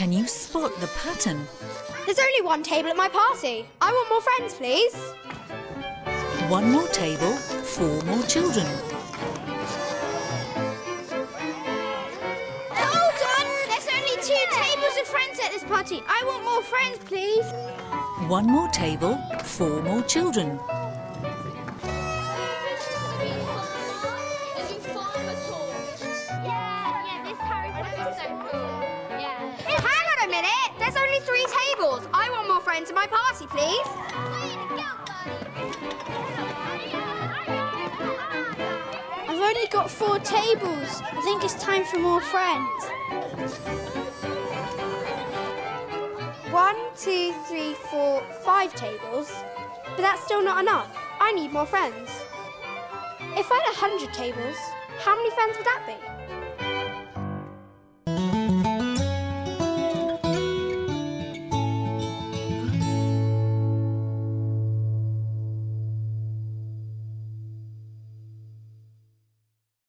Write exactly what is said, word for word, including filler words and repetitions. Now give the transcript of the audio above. Can you spot the pattern? There's only one table at my party. I want more friends, please. One more table, four more children. Hold on! There's only two tables of friends at this party. I want more friends, please. One more table, four more children. I want more friends at my party, please. I've only got four tables. I think it's time for more friends. One, two, three, four, five tables. But that's still not enough. I need more friends. If I had a hundred tables, how many friends would that be?